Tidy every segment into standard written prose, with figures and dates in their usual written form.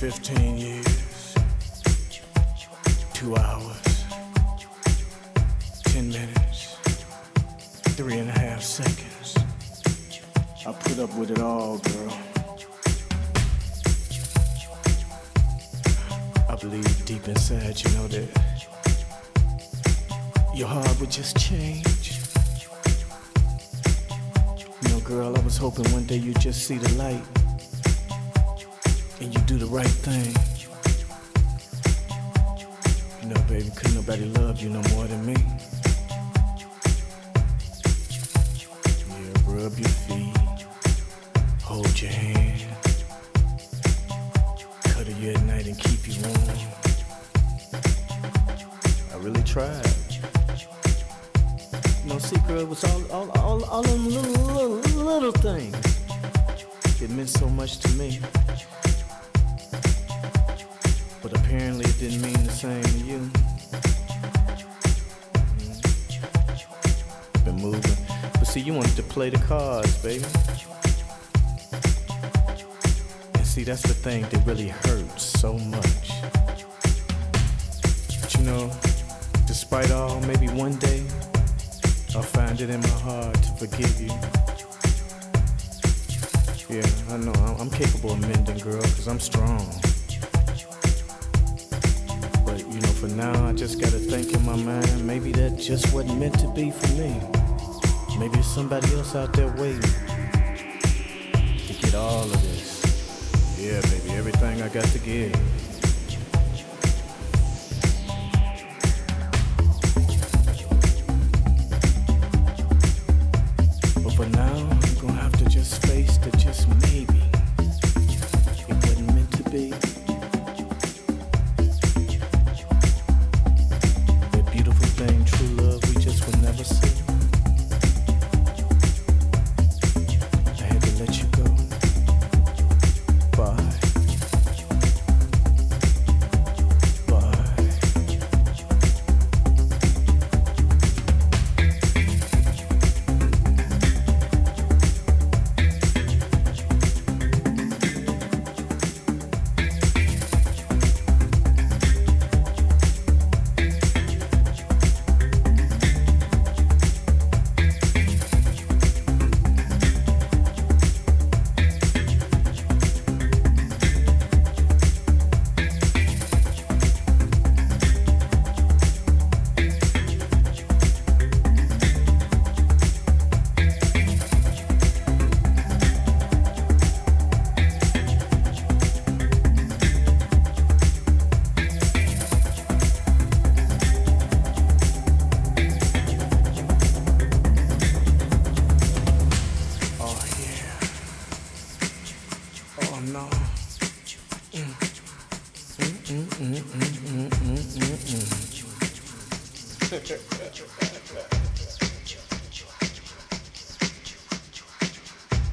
15 years, 2 hours, 10 minutes, 3.5 seconds. I put up with it all, girl. I believe deep inside, you know that your heart would just change. You know, girl, I was hoping one day you'd just see the light and you do the right thing. You know, baby, couldn't nobody love you no more than me. Yeah, rub your feet, hold your hand, cuddle you at night and keep you warm. I really tried. No secret, it was all them little things. It meant so much to me, but apparently it didn't mean the same to you. Been moving, but see, you wanted to play the cards, baby. And see, that's the thing that really hurts so much. But you know, despite all, maybe one day I'll find it in my heart to forgive you. Yeah, I know, I'm capable of mending, girl, because I'm strong. But, you know, for now, I just got to think in my mind, maybe that just wasn't meant to be for me. Maybe there's somebody else out there waiting to get all of this. Yeah, baby, everything I got to give.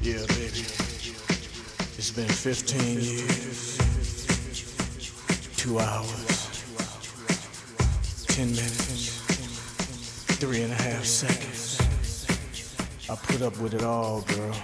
Yeah, baby, it's been 15 years, 2 hours, 10 minutes, 3.5 seconds. I put up with it all, girl.